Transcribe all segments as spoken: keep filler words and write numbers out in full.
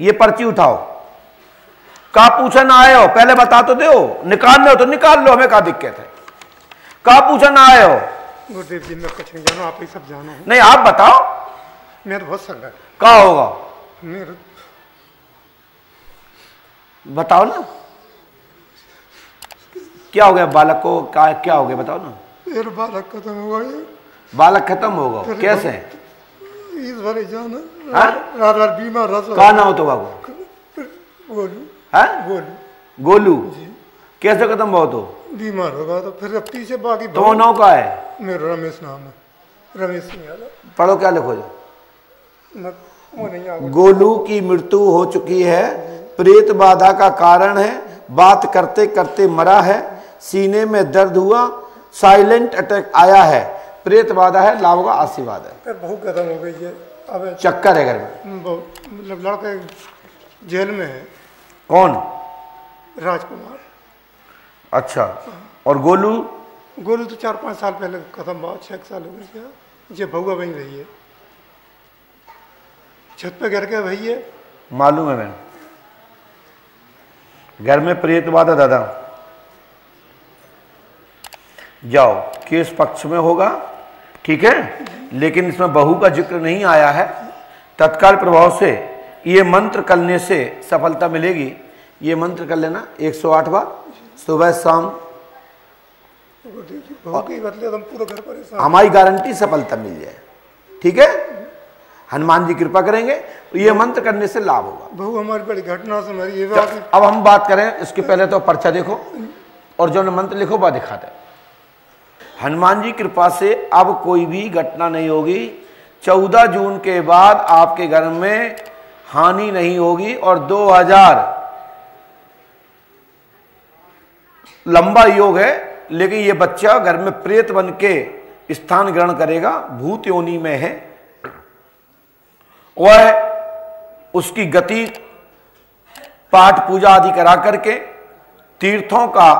ये पर्ची उठाओ, का पूछन आए हो, पहले बता तो दो, निकालने हो तो निकाल लो, हमें क्या दिक्कत है, का पूछन आए हो। गुरुदेव जी मैं कुछ नहीं जानो, आप ही सब जानो। नहीं आप बताओ। मेरा तो बहुत संघर्ष का होगा, मेरा बताओ ना क्या हो गया बालक को, का क्या हो गया बताओ ना। मेरा बालक खत्म हो गया। बालक खत्म होगा कैसे? इस बार जाना रात रात बीमार रहा। कहा नाम तो बाबू? गोलू। हाँ गोलू। गोलू कैसे खत्म हुआ? तो बीमार होगा तो फिर पीछे बाकी। तो नाम का है? मेरा रमेश नाम है, रमेश सिंह। पढ़ो क्या लिखो जो। गोलू की मृत्यु हो चुकी है, प्रेत बाधा का कारण है, बात करते करते मरा है, सीने में दर्द हुआ, साइलेंट अटैक आया है, प्रेत बाधा है, लाभ का आशीर्वाद है। बहुत खत्म हो गई है, चक्कर है घर में। लड़का जेल में है। कौन? राजकुमार। अच्छा और गोलू? गोलू तो चार पाँच साल पहले खत्म हुआ, छः साल हो गया। ये भगवा बन रही है, छत पे घर के वही है। मालूम है मैंने, घर में प्रेत बाधा दादा। जाओ केस पक्ष में होगा, ठीक है, लेकिन इसमें बहू का जिक्र नहीं आया है। तत्काल प्रभाव से ये मंत्र करने से सफलता मिलेगी। ये मंत्र कर लेना एक सौ आठ बार, सुबह शाम। हमारी गारंटी सफलता मिल जाए, ठीक है। हनुमान जी कृपा करेंगे, ये मंत्र करने से लाभ होगा। बहु हमारी बड़ी घटना से मरी ये बात। अब हम बात करें इसके पहले तो पर्चा देखो और जो मंत्र लिखो वह दिखाते। हनुमान जी कृपा से अब कोई भी घटना नहीं होगी। चौदह जून के बाद आपके घर में हानि नहीं होगी और दो हज़ार लंबा योग है, लेकिन ये बच्चा घर में प्रेत बन के स्थान ग्रहण करेगा, भूत योनि में है। वह उसकी गति पाठ पूजा आदि करा करके तीर्थों का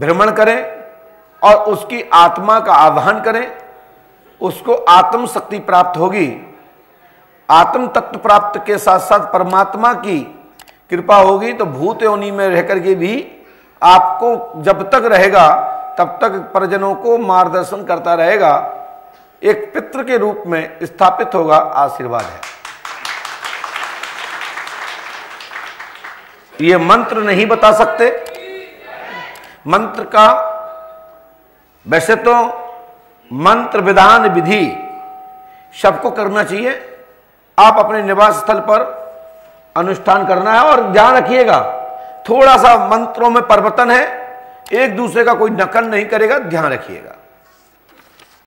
भ्रमण करें और उसकी आत्मा का आह्वान करें। उसको आत्म शक्ति प्राप्त होगी। आत्म तत्व प्राप्त के साथ साथ परमात्मा की कृपा होगी, तो भूत योनि में रह करके भी आपको जब तक रहेगा तब तक परिजनों को मार्गदर्शन करता रहेगा। एक पितृ के रूप में स्थापित होगा, आशीर्वाद है। ये मंत्र नहीं बता सकते, मंत्र का वैसे तो मंत्र विधान विधि सबको करना चाहिए। आप अपने निवास स्थल पर अनुष्ठान करना है और ध्यान रखिएगा थोड़ा सा मंत्रों में परिवर्तन है, एक दूसरे का कोई नकल नहीं करेगा, ध्यान रखिएगा।